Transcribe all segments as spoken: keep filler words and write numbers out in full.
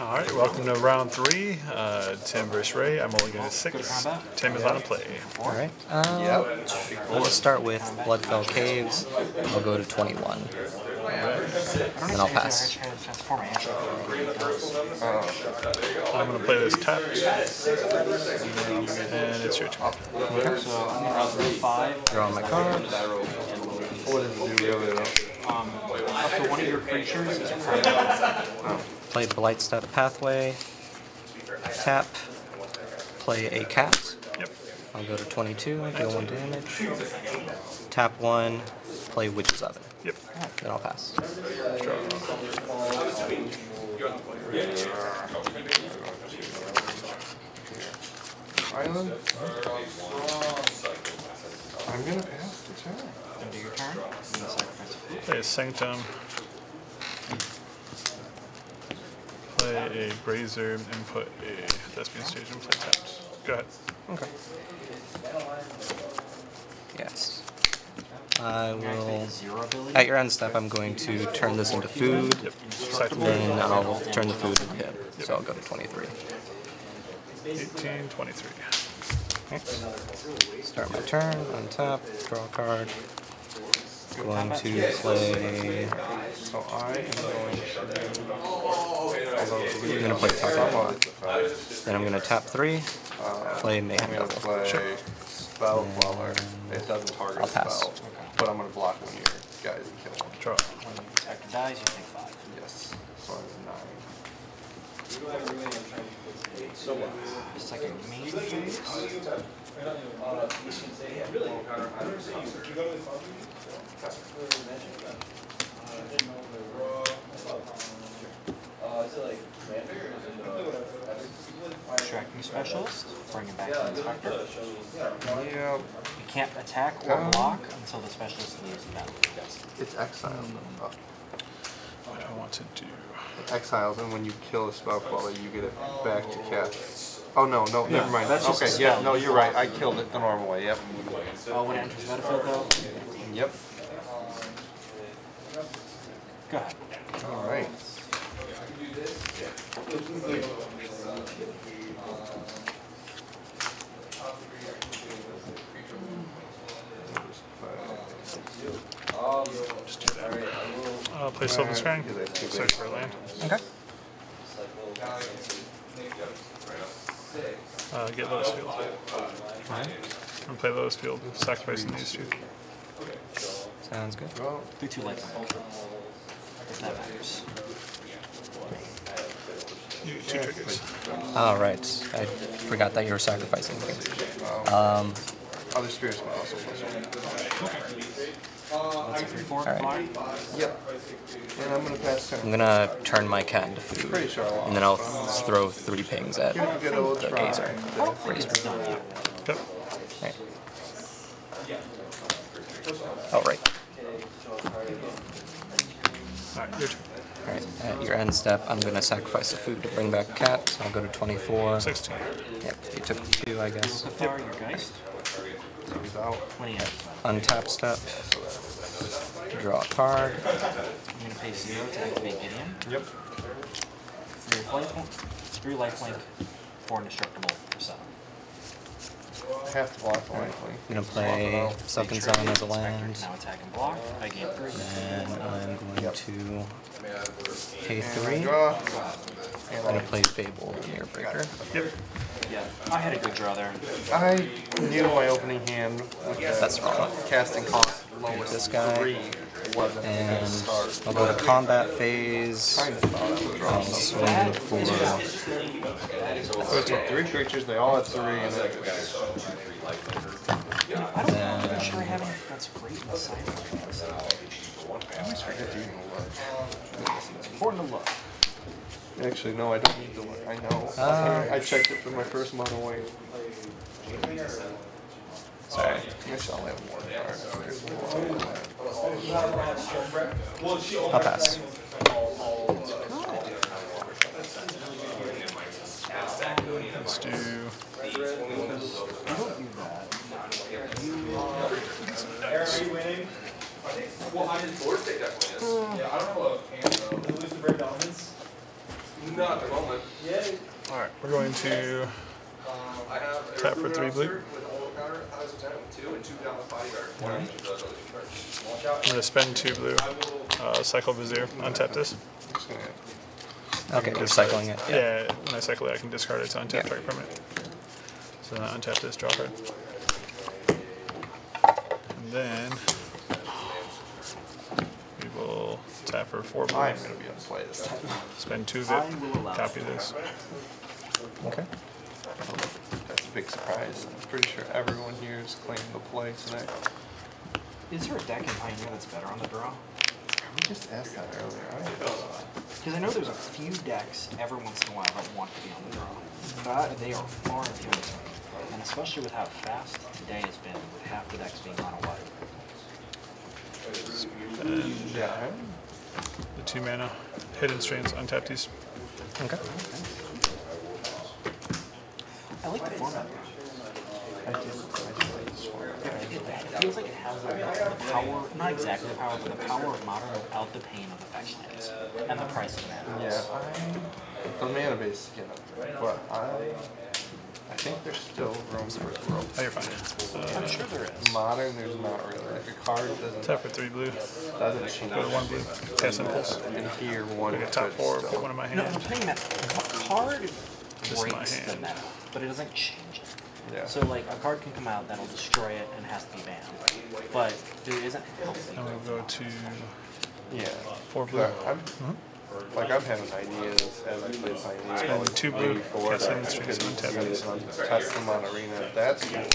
All right, welcome to round three. Uh, Tim versus Ray. I'm only going to six. Tim is out of play. All right. Um, yep. I'll just start with Bloodfell Caves. I'll go to twenty-one. And I'll pass. Uh, I'm going to play this tap. And it's your turn. Draw my cards. Um, up to one of your creatures is oh. Play Blightstep Pathway, tap, play a cat, yep. I'll go to twenty-two, deal one damage, tap one, play Witch's Oven, yep. Then I'll pass. Island? I'm going to pass the turn. Do your turn? Play a Sanctum. Play a Brazier and put a Thespian stage and play taps. Go ahead. Okay. Yes. I will. At your end step, I'm going to turn this into food. Yep. Then I'll turn the food into him. Yep. So I'll go to twenty-three. eighteen, twenty-three. Okay. Start my turn. Untap. Draw a card. Going to play. So I am going to. I'm going to play top off. Then I'm going to tap three. Play Mayhem double. Sure. Spell Waller. It doesn't target spell. But I'm going to block one of your guys and kill him. Draw. When the protector dies, you take five. Yes. So I'm nine. So what? It's like a main phase. Tracking specialist, bring it back to the inspector. You can't attack or um, block until the specialist leaves the battle. It's exiled. Mm. What do I want to do? It exiles, and when you kill a spell caller, you get it back to cast. Oh no, no, yeah. Never mind. That's okay. Just yeah, no, you're right. I killed it the normal way. Yep. Oh, when it enters the battlefield, though. Yep. Go ahead. All right. Just do that. I'll play Silver Strand, search for a land. Okay. Uh, get Lotus Field. Alright. And play Lotus Field, sacrificing these two. Sounds good. Do two lights. If that matters. You two triggers. Alright. I forgot that you were sacrificing things. Um, Other spirits might also plus one. Okay. All right. Yep. And I'm gonna pass turn. I'm gonna turn my cat into food, sure and then I'll th throw three pings at the gazer. Oh, yep. Right. All right. All right. Your turn. All right. At your end step, I'm gonna sacrifice the food to bring back cat. I'll go to twenty-four. sixteen. Yep. You took two, I guess. Yep. Untap step, draw a card. I'm going to pay zero to activate Gideon. Yep. Three lifelink, three lifelink, four indestructible for seven. Half the block the right. lifelink. I'm going to play Sunken Sun as a land. Now attack and block. I gain three. And I'm going yep. to pay three. And draw. I'm going to play Fable and the Airbreaker. Yep. Yeah, I had a good draw there. I knew my opening hand with yeah, that's wrong. Casting cost lowest this guy. Three wasn't and start. I'll go to combat phase. I'll swing for so it's with three creatures, they all have three. And then I don't know. I'm sure I haven't. That's great in Cipher. I always forget to even look. It's important to look. Actually, no, I don't need to look. I know. Uh, I checked it for my first mono weight. Sorry. I shall have more cards. I'll pass. Let's do. Well, I did board state definitely is. Yeah, I don't know. Lose the break elements. Not at the moment. Alright, we're going to tap for three blue. I'm going to spend two blue. Uh, cycle Vizier. Untap this. Okay, you're cycling it. it. Yeah. yeah, when I cycle it, I can discard its untap yeah. target permanent. So then I untap this, draw card. And then we will tap for four blue. I'm going to be on play this time. Spend two of it, copy this. Okay. That's a big surprise. I'm pretty sure everyone here is claiming the play tonight. Is there a deck in Pioneer that's better on the draw? We just asked that earlier. Because I know there's a few decks every once in a while that want to be on the draw. But they are far and few between. And especially with how fast today has been, with half the decks being mono white. Yeah. The two mana, Hidden Strains, untap these. Okay. I like the format. I do. I do like this format. It feels like it has the power, not exactly the power, but the power of modern without the pain of the fetch lands and the price of mana. Yeah, I, the mana base is getting up, but I, I think there's still room for it. World. Oh, you're fine. Uh, I'm sure there is. Modern, there's not really. Like a card doesn't. Tap for three blue. Doesn't change. Go to one blue. Cast Impulse. And here one. Like a top four. Put one in my hand. No, I'm playing that card. Just breaks the meta, but it doesn't change it. Yeah. So like a card can come out that'll destroy it and has to be banned, but there isn't healthy. I'm gonna go to yeah four blue. No, I'm, mm-hmm. Like I'm having ideas as I play Pioneer. Spend like two blue, cast them untap. Test them on Arena. That's cool.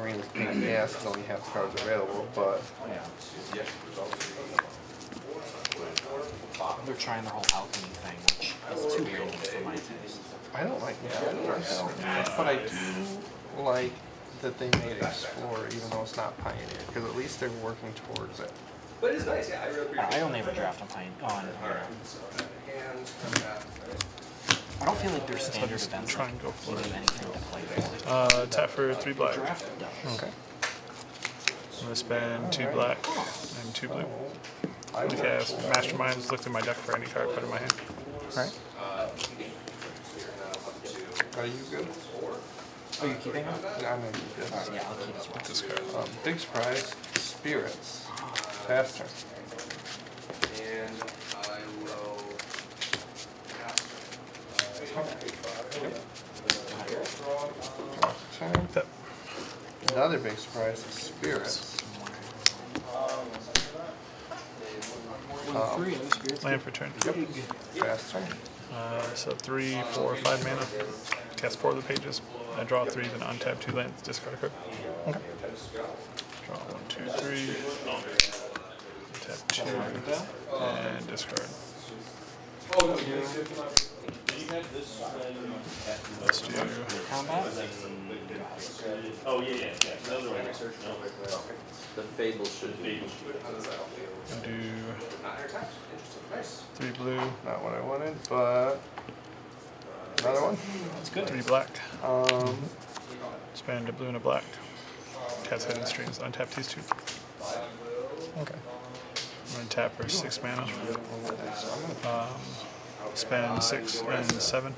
Arena's being ass because only half cards available, but yeah. They're trying their whole alchemy thing, which is too weird for my taste. I don't like the Explorers, yeah, but I do like that they made Explore, even though it's not Pioneer, because at least they're working towards it. But it's nice, yeah. I really appreciate it. I only ever draft on Pioneer. On Pioneer. I don't feel like there's standard events. I'm trying to go for it. Uh, tap for three black. Okay. I'm gonna spend two black and two blue. I would cast Masterminds. Look through my deck for any card put in my hand. All right. Are you good? Are you keeping them? Yeah, I'm going to keep this. Right, yeah, I'll keep this one. This card. Um, big surprise, Spirits. Faster. And I will... Yep. Another big surprise, Spirits. Um, land for turn. Yep. Faster. Uh, so three, four, five mana. Cast four of the pages. I draw three, then untap two lands, discard a card. Okay. Draw one, two, three. Untap two, and discard. Let's do combat. Oh yeah, yeah, yeah. Another one. The Fable should be. Do three blue. Not what I wanted, but. Another one? That's good. Three black. Um, Spend a blue and a black. Cast Hidden Strains. Untap these two. Okay. I'm going to tap for six mana. Um, spend six and seven.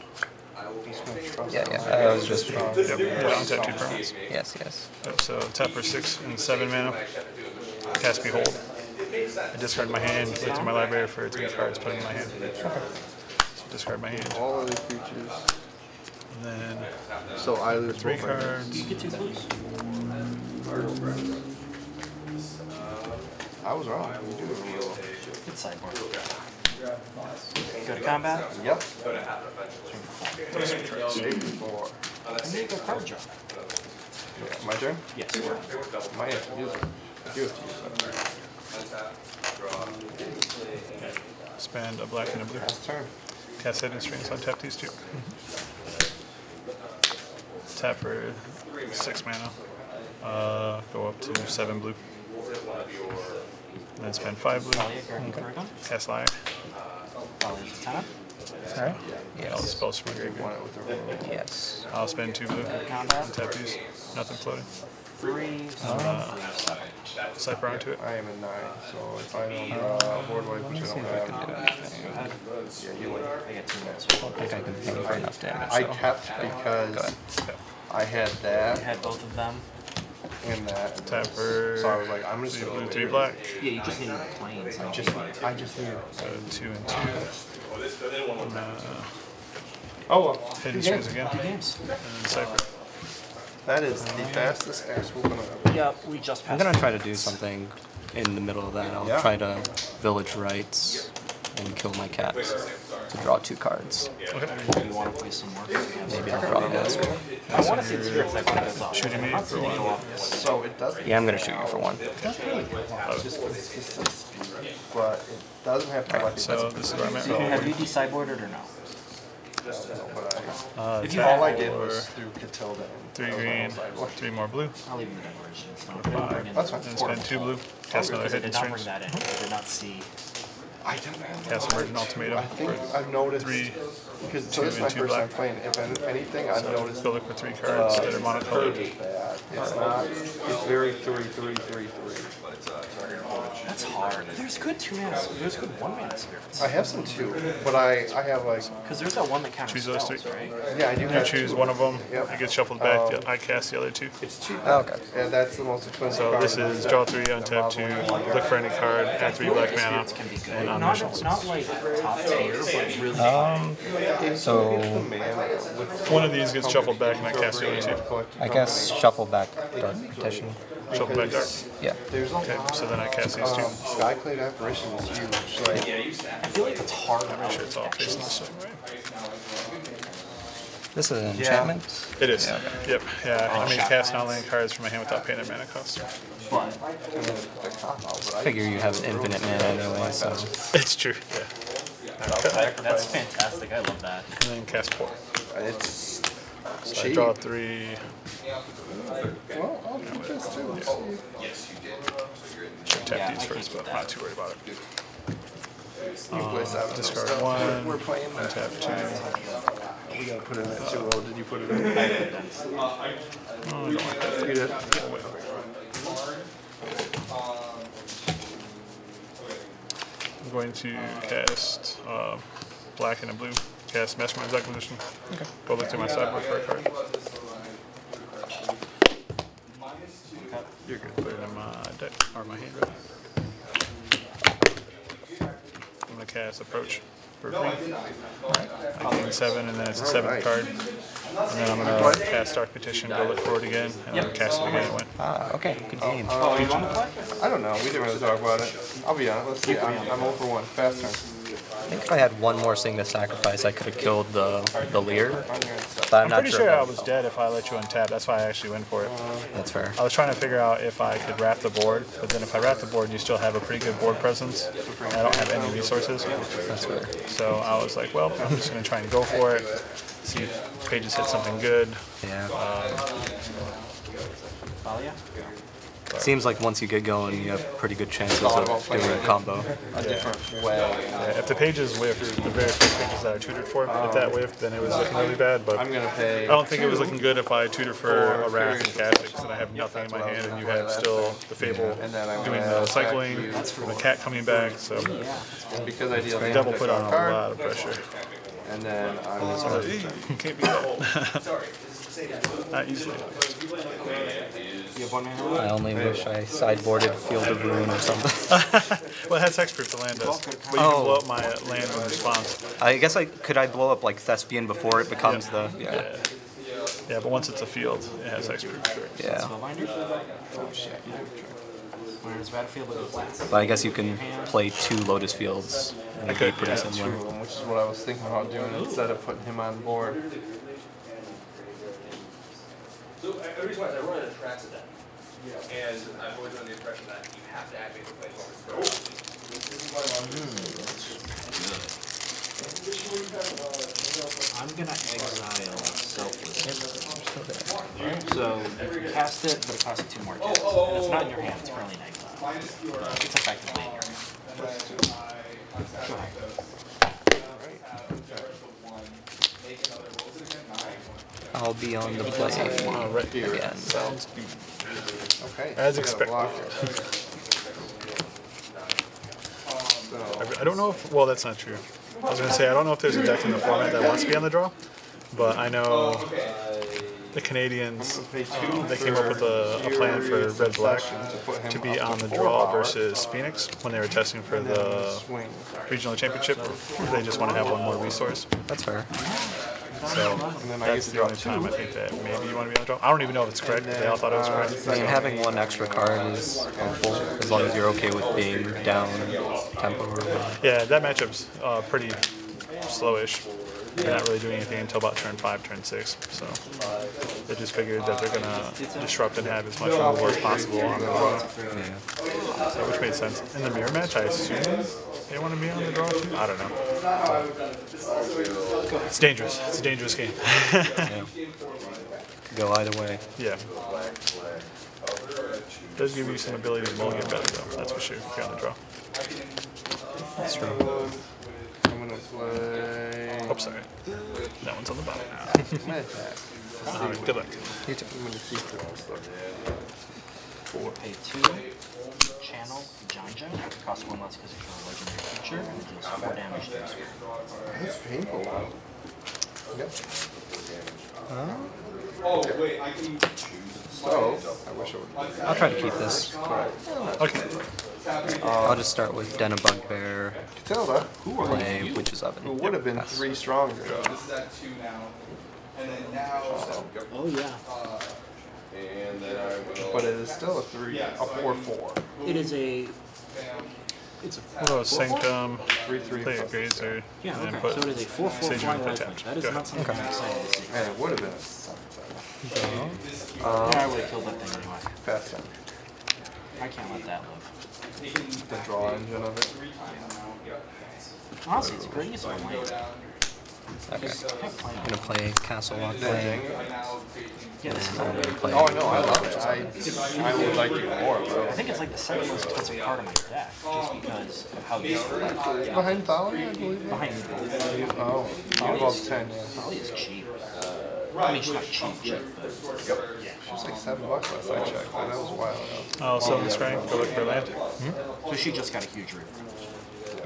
Yeah, yeah. I was just. Yep. Yeah, untap two permanents. Yes, yes. Yep, so tap for six and seven mana. Cast Behold. I discard my hand, look to my library for three cards, put it in my hand. Okay. Discard my hand. All other creatures. And then, so I lose three cards. You get two blues. I was wrong. We do it. Good sideboard. Go to combat. Yep. Go to half eventually. Four. I need a card draw. My turn. Yes. My turn. You have to use. Spend a black and a blue. Last turn. Cast Hidden Strings, untap these two. Mm-hmm. Tap for six mana. Uh, go up to seven blue. And then spend five blue. Okay. Cast Liar. Alright. Yeah, I'll spell from my graveyard. Yes. I'll spend two blue. Tap these. Nothing floating. three. Uh, Cipher onto it. I am in nine, so if I don't draw a board wipe, which I don't have. Yeah, you would. I don't think I can pay for enough damage. I kept because I had that. You had both of them. In that tap for so I was like, I'm just blue three black. Yeah, you just need planes. I just need. I just need uh, two and two. And, uh, oh, hidden strings again. And Cipher. That is the fastest ass whooping I've ever. Yeah, we just. I'm gonna try to do something in the middle of that. I'll yeah. try to village rights and kill my cats to draw two cards. Okay. You want to play some more? Maybe I'll draw this. I want to see two if I play this off. Shooting me for one. So it doesn't. Yeah, I'm gonna shoot you for one. It doesn't really get one. Just because it's just a speed, but it doesn't have to. Right, so this is where I'm at. Have you de-sideboarded or no? Uh, if you all I did was through Katilda. Three green, three more blue. I'll leave the decorations. Five. That's fine. And spend two blue. Cast another hidden strings. I did not see. I didn't have. Cast Emergent Ultimatum. I think I've noticed. Three. Because so this is my first time playing. If anything, I've noticed. Go look for three cards that are monocolored. It's not. It's very three, three, three, three. That's hard. There's good two mana. There's good one mana spirits. I have some two, but I I have like because there's that one that counts. Choose those spells, three. Right? Yeah, I do. You have choose two. One of them. Yep. It gets shuffled back. Um, I cast the other two. It's cheap. Oh, okay. And that's the most expensive. So card this is draw three, untap two, look for any card, add three black mana, and on not, not, not like top tier, but really. Um. So one of these gets shuffled back, and I cast the other two. I cast shuffle back Dark Petition. Shuffle back Dark. Yeah. Okay. So then I cast these. Um, Skyclave Apparition was huge. Like, I feel like it's hard to make sure it's all facing the same way. This is an enchantment? Yeah. It is. Yeah, okay. Yep. Yeah. Oh, I mean, cast non-land cards from my hand without paying their mana cost. But I figure you have infinite mana anyway, so. It's true. Yeah. I, that's fantastic. I love that. And then cast four. It's so cheap. I draw three. Well, I'll do this too. Yes, you did. Should tap yeah, these first, but I'm not too worried about it. Uh, discard one, we're playing that. Tap two. We gotta put in that two. Oh, did you put it in? I did. Oh, you did? I'm going to cast uh, black and a blue. Cast Masterminds Acquisition. Okay. Go look to my sideboard for a card. You're good. Put it in my deck, or my hand. I'm going to cast Approach for green. I gain seven, and then it's a seven card. And then I'm going to cast Dark Petition, go look for it again, and yep. then cast it again and win. Ah, okay. Good game. Oh, uh, you want to play? I don't know. We didn't really talk about it. I'll be honest. Let's see. I'm, I'm zero for one. Fast turn. I think if I had one more thing to sacrifice, I could have killed the the leer. But I'm, I'm not pretty sure, sure I was dead if I let you untap. That's why I actually went for it. That's fair. I was trying to figure out if I could wrap the board, but then if I wrap the board, you still have a pretty good board presence. And I don't have any resources. That's fair. So I was like, well, I'm just going to try and go for it. See if Pages hit something good. Yeah. Um, It seems like once you get going, you have pretty good chances of doing a combo. A different way. Yeah, if the Pages whiffed, the very first Pages that I tutored for, um, if that whiffed, then it was looking really bad. But I'm gonna pay I don't think it was looking good if I tutor for a Wrath and Catholics and I have nothing in my hand, and you have still the Fable doing the cycling, the cat coming back. So I double put on a lot of pressure. And then I'm uh, you can't be that. Sorry. Not easily. I only wish I sideboarded Field of Ruin or something. Well, that's hexproof, the land does. But you oh. can blow up my land in response. I guess I could I blow up like Thespian before it becomes yep. the yeah. yeah. Yeah, but once it's a field, it has hexproof. Yeah. Oh shit. But I guess you can play two Lotus Fields. And I could, pretty yeah, similar. True, which is what I was thinking about doing Ooh. instead of putting him on board. So I realize I run a track to that. And I've always under the impression that you have to activate the play over I'm going to exile Selfless. Right. So you cast it, but it costs two more casts. And it's not in your hand, it's currently an exile. It's effectively in your hand. Sure. I'll be on the play again. Okay. As expected. I, I don't know if, well, that's not true. I was going to say, I don't know if there's a deck in the format that wants to be on the draw, but I know the Canadians, um, they came up with a, a plan for Red Black to be on the draw versus Phoenix when they were testing for the regional championship. They just want to have one more resource. That's fair. So that's the only time I think that maybe you want to be on the draw. I don't even know if it's correct. They all thought it was correct. I mean, having one extra card is helpful as long as you're okay with being down tempo or whatever. Yeah, that matchup's uh, pretty slowish. They're not really doing anything until about turn five, turn six. So they just figured that they're gonna disrupt and have as much reward as possible on the draw. Yeah. So, which made sense. In the mirror match, I assume they want to be on the draw too. I don't know. It's dangerous. It's a dangerous game. Yeah. Go either way. Yeah. It does give you some ability to mull get better though. That's for sure. If you're on the draw. That's true. Oh, sorry. That one's on the bottom now. uh, good luck. You too. I'm going to keep the four. Pay two. Channel Janja. Cost one less because it's a legendary creature and it deals four damage to this. That's painful. Yep. Huh? Oh, wait. I can choose. So, I wish I would. I'll try to keep this. Okay. Um, I'll just start with Denebugbear, Katilda, who play Witch's Oven. Who would have been Pass. three stronger. Oh, yeah. But it is still a three, a four, four. It is a... It's a four. Oh, Sanctum, play a Grazer, yeah, and okay. Put so it is a four, four, Sage and Attach. That is not something I'm excited to see. Man, it would have been Um, um, yeah, I would have killed that thing anyway. Fast down. I can't let that live. The draw engine of it. Honestly, it's great use of my Okay. I'm going to play Castle Lock. Play. Yeah, this is I'm going to play. Oh, no, I love it. I, I would like you more, bro. I think it's like the second most expensive card of my deck, just because of how these are. Yeah. Behind Thali, I believe. Behind Thali. Oh, Thali ten. Thali is cheap. I mean, she's not cheap, cheap, but... Yeah. She was like seven bucks last I checked, but that was a while ago. Oh, Silver Strand, go look for land. Hmm? So she just got a huge rip.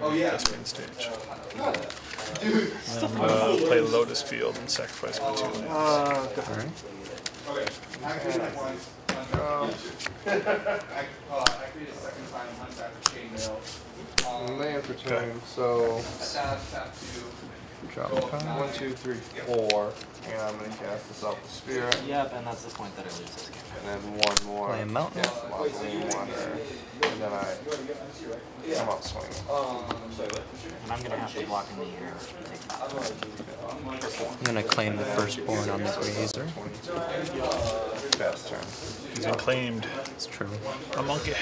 Oh, yeah. That's main stage. And, uh, play Lotus Field and sacrifice my two lands. Uh, Alright. Okay. I created once. I created a second time on that chainmail. Land for turn, so... Drop one, two, three, four, and I'm going to cast the Selfless Spirit. Yep, and that's the point that I lose this game. And then one more. Play a mountain. Cast Lock of Water, and then I come up swinging. And I'm going to have to block in the air. I'm going to claim the Firstborn on the Grazer. Fast turn. He's been claimed. It's true. A monkey.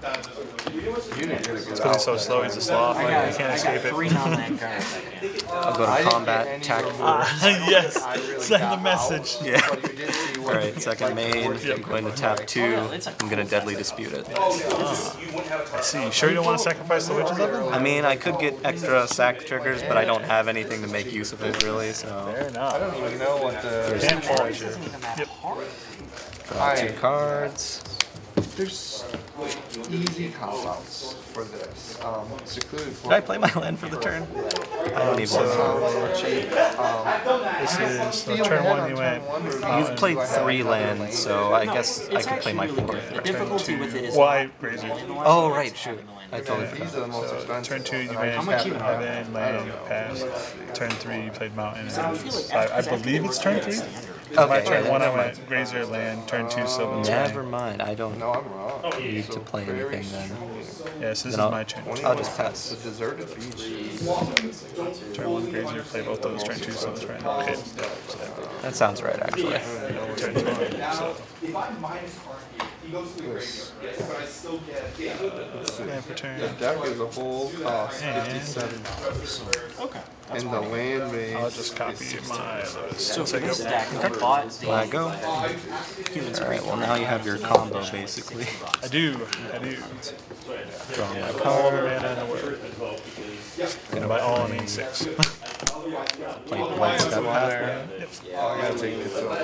It's going so slow, he's a sloth. Like, I can't I escape it. Three non-land cards. I'll go to combat, attack force. Uh, yes, I really send the message. Out. Yeah. Alright, second main. I'm going to tap two. I'm going to Deadly Dispute it. Oh, I see. You sure you don't want to sacrifice the Witch's Oven? I mean, I could get extra sac triggers, but I don't have anything to make use of it, really, so... Fair enough. I don't even know what the... Can't forge it. Yep. Draw two cards. There's easy call-outs for this. Um, secluded Did I play my land for the turn? I don't need one. This is turn one anyway. You've played three lands, so I guess I could play my fourth. The difficulty with it is why Grazer. Oh, right, shoot. I totally forgot. Turn two, you managed to have in land pass. Turn three, you played mountain. I believe it's turn three. Okay, turn yeah, one, I went Grazer land. Turn two, Silver Strand. Never mind. I don't no, I'm wrong. need so to play anything then. Yes, yeah, so this then is I'll, my turn. I'll just pass. The deserted beach. Turn one, Grazer. Play both those. Turn two, Silver Strand. Okay. That sounds right, actually. Yeah. Turn two. So. This. Yeah, for turn. The deck is a whole cost fifty-seven dollars. Okay. That's and the land base. I'll just copy my. So for this deck, I bought the. Let go. Alright, well now you have your combo basically. I do. I do. Draw my card. And I buy all in six. Uh, play Blightstep Pathway. Yeah, I gotta take this over.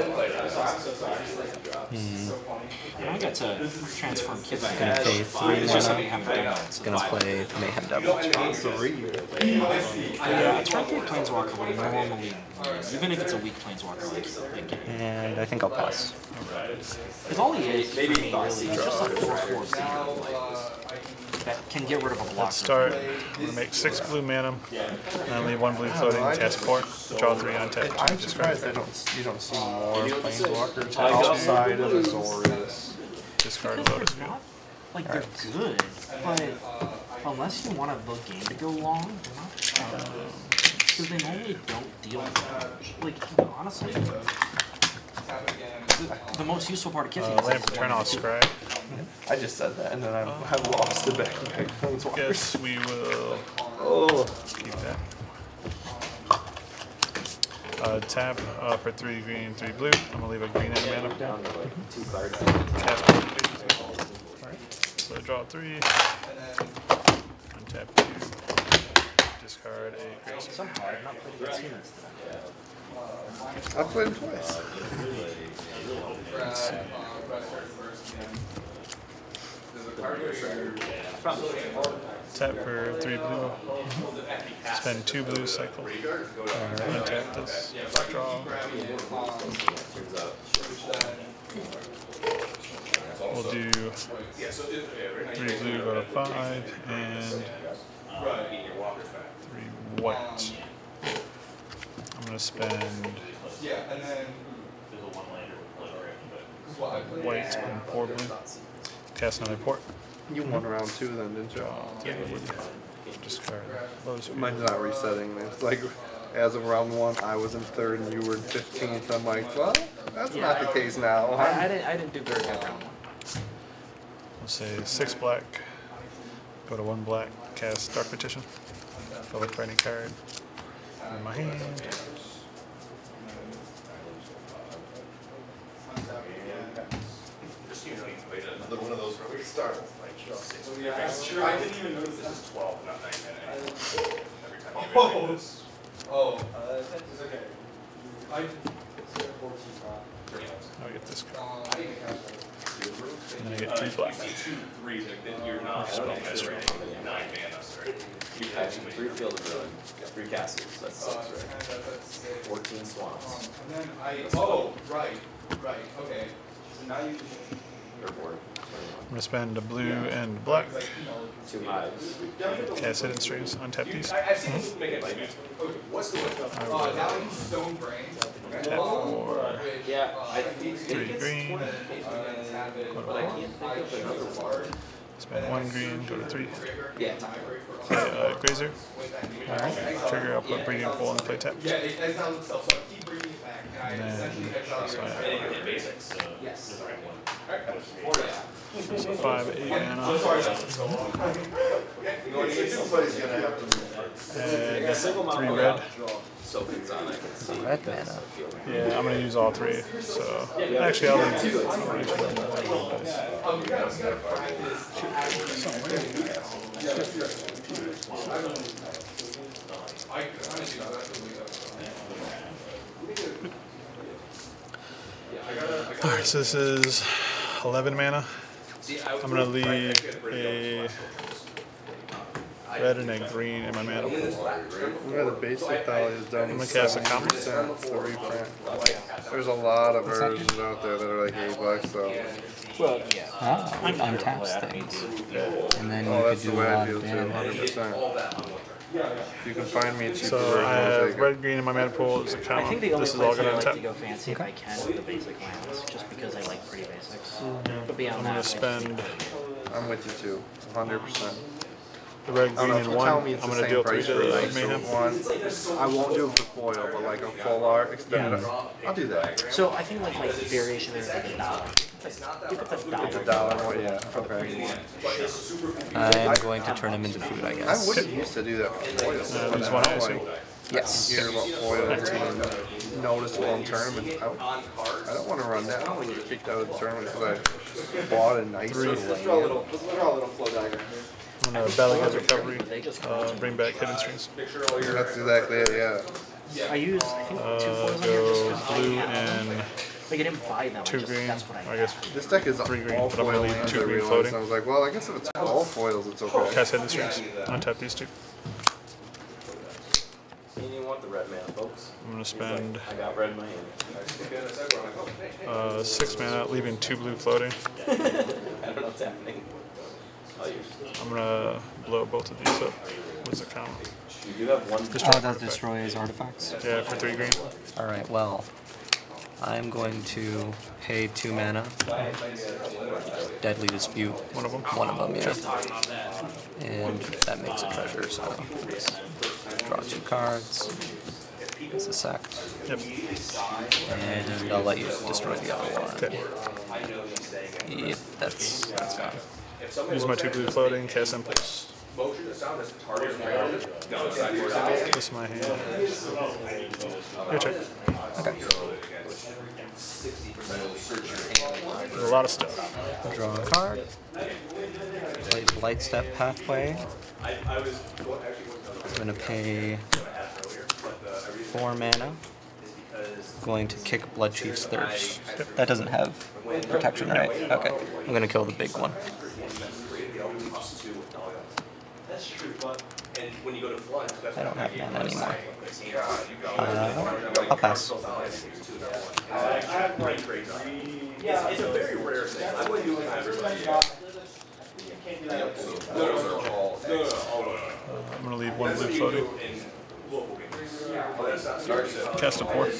Mm-hmm. I got to transform kids. I'm gonna pay three mana. Gonna play Mayhem Double. Yeah, I try to play Planeswalker when I normally lose, even if it's a weak Planeswalker like that. And I think I'll pass. Because all he is, maybe he really is just a four four seed that can get rid of a block. Let's start. I'm going to make six blue mana, and I leave one blue floating, cast four, draw three on tap. I'm surprised that you don't see more Planeswalkers outside of Azorius. Discard Lotus Field. Like, they're good, but unless you want the game to go long, they're not good. Because they normally don't deal with it. Like, honestly, The, the most useful part of Kithia uh, is turn off Scry. Mm-hmm. I just said that, and then I have uh, lost the back-to-back Planeswalkers. Yes, we will oh. keep that. Uh, tap uh, for three green, three blue. I'm gonna leave a green and a mana. Down to like two cards. Tap. All right. So draw three. Untap two. Discard a grace. Somehow I've not played against humans today. I played him twice. Tap for three blue. Spend two blue cycle. Untap this. Draw. We'll do three blue, go to five, and three white. I'm going to spend white and four blue. Cast another port. You won round two then, didn't you? Uh, yeah. Discard. Mine's not resetting. It's like, as of round one, I was in third and you were in fifteenth. I'm like, well, that's yeah, not the case now. I, I, didn't, I didn't do very good round one. Let's say six black. Go to one black. Cast Dark Petition. Go look for any card in my hand. Another one of those where we start with like six. Oh, yeah, sure. I didn't even notice this is twelve, not nine minutes. Every time you oh. do this. Oh, uh, it's okay. I did fourteen. Now I get this card. And then I get two black. Two threes, like you're not spellcaster. Nine mana, sorry. You have three Field of Ruin, three castles, that's six, right? fourteen swamps. Oh, right, right, okay. So now you can. I'm going to spend a blue yeah. and black. Two hives. Cast Hidden Strains. Untap these. I've seen this make it like what's the one? Now he's stone brains. Tap four. Yeah. Three green. Go to one. Spend one green. Go to three. Yeah. Play uh, Grazer. Alright. Trigger output, bring in full and play tap. Yeah, it sounds so keep bringing it back. And then basics. Yes. Five, eight, and off. And three red. Red mana. Yeah, I'm going to use all three. So actually, I'll leave two. All right, so this is eleven mana. I'm going to leave a red and a green in my mana pool. Yeah, the basic Thali is done. I'm going to cast a combo. There's a lot of versions out there that are like eight bucks, so. Well, oh, I'm untap things. Yeah. And then oh, you that's could do the way I feel too, one hundred percent. You can find me a cheaper so version. I have red, green in my mana pool. It's a combo. I think the only this is all going to like tap. To go fancy if I can with the basic lands, just because I like pretty basics. Mm-hmm. But beyond I'm that, spend. I'm with you too, one hundred percent. The red, green, and one. I'm going to deal three to the Mayhem. One. I won't do it for foil, but like a full art extended. Yeah. I'll do that. So I think like my variation is like a dollar. It's a dollar more, yeah. Okay. I'm going to turn them into food, I guess. I wouldn't used to do that for foil. Uh, just one icing. Yes. Hear about foil and notice long tournament. I, I don't want to run that. I don't want to get kicked out of the tournament because I bought a nice little. Let's draw a little flow diagram. when uh, Belly has recovery, uh, bring back Hidden Strains. That's exactly it, yeah. Yeah. I use, I think, uh, two foils on here. So blue and like, I didn't buy that two one, green. Just, that's what I, I guess this deck is three green, all but I'm going to leave two green floating. I was like, well, I guess if it's all foils, it's okay. Cast Hidden Strings. Untap these two. I'm going to spend uh, six mana, leaving two blue floating. I don't know what's happening. I'm going to blow both of these up. What's the count? You have one oh, that destroys artifacts? Yeah, for three green. Alright, well, I'm going to pay two mana. Deadly Dispute. One of them? One of them, yeah. And that makes a treasure, so draw two cards. It's a sack. Yep. And I'll let you destroy the other one. Okay. Yep, that's, that's fine. Use my two blue floating, cast Impulse. This is my hand. Your turn. Okay. There's a lot of stuff. Draw a card. Play Blightstep Pathway. I'm going to pay four mana. Going to kick Blood Chief's Thirst. That doesn't have protection, right? Okay. I'm going to kill the big one. I don't have mana anymore. Uh, I'll pass. Uh, I'm gonna leave one blue floating. Cast a port.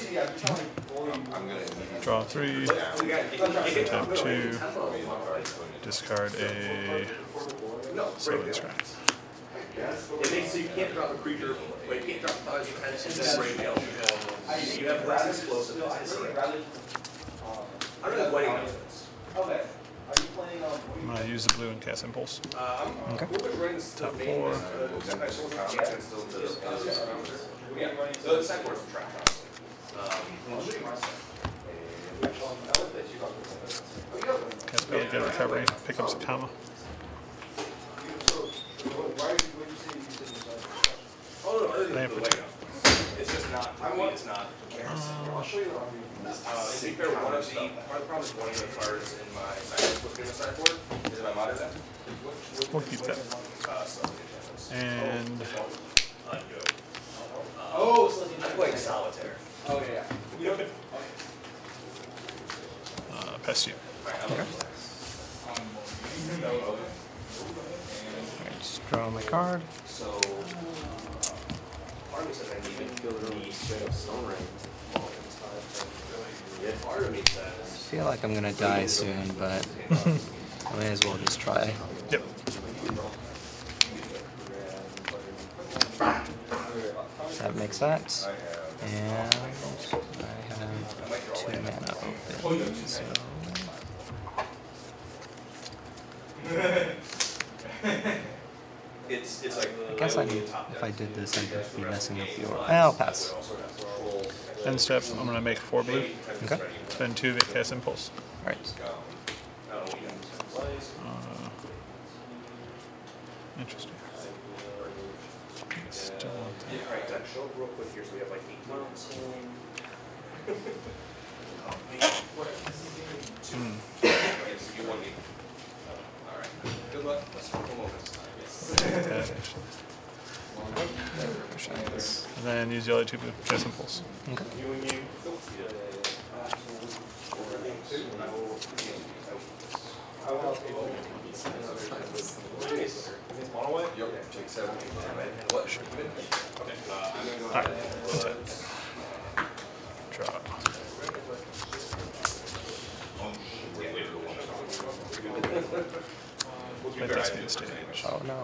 Draw three. Tap two. Discard a Silver Strand. It makes so you can't drop a creature, but you can't drop the thoughts, you kind of see that right now. You have rather explosive. I don't know what it is. Okay. I'm going to use the blue and cast Impulse. Okay. Top four. Cast Belly, get recovery, pick up some comma. I it's just not, I mean, it's not. I'll show you the one of the, part of the problem is one of the cards in my sideboard is my modern deck. We'll keep that. And. Oh, I'm playing Solitaire. Oh, yeah. Uh, pass you. Okay. Alright, just draw my card. So. Part of me says I need to kill the straight up stone ring. I feel like I'm going to die soon, but I may as well just try. Yep. That makes sense. And I have two mana open, so... It's, it's like, I guess I need, if I did this, I'd be messing up the order. I'll pass. End step, I'm going to make four blue. Okay. Spend two, to cast Impulse. Alright. Uh, interesting. Still want that. Mm. Alright. Good luck. Let's roll this. Okay. And then use the other two to Impulse. Okay. Alright, that's it. Draw. My Thespian stage. Oh no.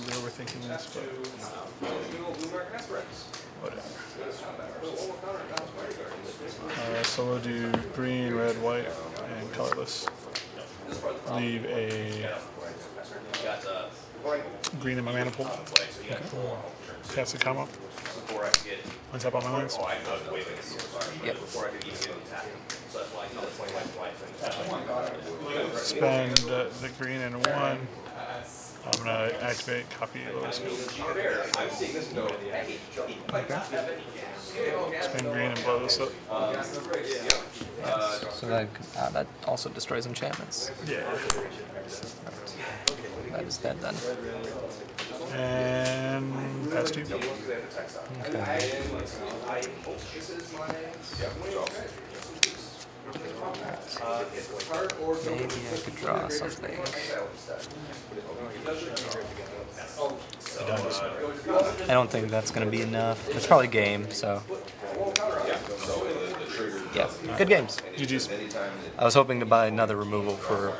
probably overthinking this, but whatever. Uh, so we'll do green, red, white, and colorless. Leave a green in my mana pool. Okay. Cast a combo. On top of my lands. Yep. Spend uh, the green and one. I'm going to activate copy Lotus Field. Okay. Spend green and blow this up. Yes. So that, uh, that also destroys enchantments. Yeah. Right. That is dead then. And pass two. Okay. Right. Maybe I could draw something. I don't think that's going to be enough. It's probably game, so. Yeah, good games. G Gs's. I was hoping to buy another removal for